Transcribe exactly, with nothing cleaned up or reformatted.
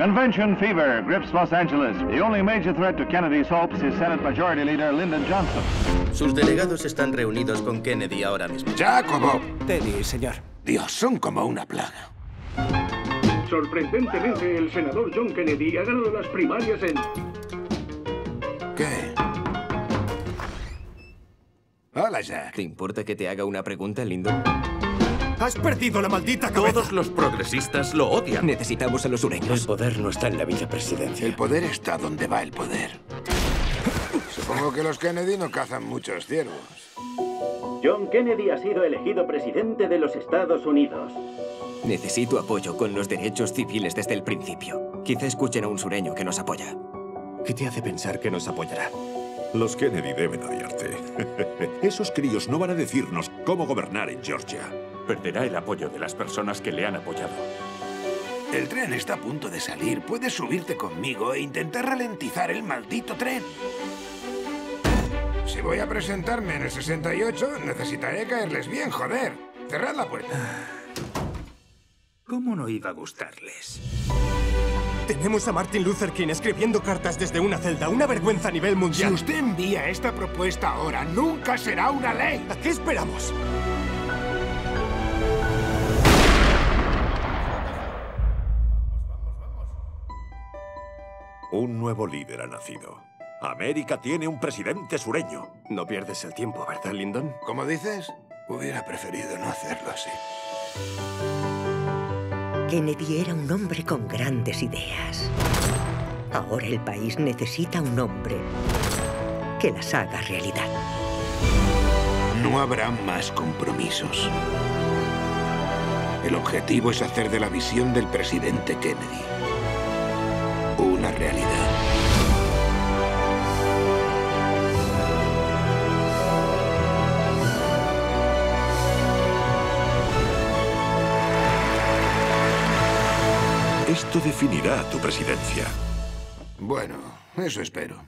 Convention fever grips Los Angeles. The only major threat to Kennedy's hopes is Senate Majority Leader Lyndon Johnson. Sus delegados están reunidos con Kennedy ahora mismo. ¡Jacobo! Teddy, señor. Dios, son como una plaga. Sorprendentemente, el senador John Kennedy ha ganado las primarias en... ¿Qué? Hola, Jack. ¿Te importa que te haga una pregunta, Lyndon? ¡Has perdido la maldita cabeza! Todos los progresistas lo odian. Necesitamos a los sureños. El poder no está en la vicepresidencia. El poder está donde va el poder. Supongo que los Kennedy no cazan muchos ciervos. John Kennedy ha sido elegido presidente de los Estados Unidos. Necesito apoyo con los derechos civiles desde el principio. Quizá escuchen a un sureño que nos apoya. ¿Qué te hace pensar que nos apoyará? Los Kennedy deben odiarte. Esos críos no van a decirnos cómo gobernar en Georgia. Perderá el apoyo de las personas que le han apoyado. El tren está a punto de salir. Puedes subirte conmigo e intentar ralentizar el maldito tren. Si voy a presentarme en el sesenta y ocho, necesitaré caerles bien, joder. Cerrad la puerta. ¿Cómo no iba a gustarles? Tenemos a Martin Luther King escribiendo cartas desde una celda. Una vergüenza a nivel mundial. Si usted envía esta propuesta ahora, nunca será una ley. ¿A qué esperamos? Un nuevo líder ha nacido. América tiene un presidente sureño. No pierdes el tiempo, ¿verdad, Lyndon? ¿Cómo dices? Hubiera preferido no hacerlo así. Kennedy era un hombre con grandes ideas. Ahora el país necesita un hombre que las haga realidad. No habrá más compromisos. El objetivo es hacer de la visión del presidente Kennedy una realidad. Esto definirá tu presidencia. Bueno, eso espero.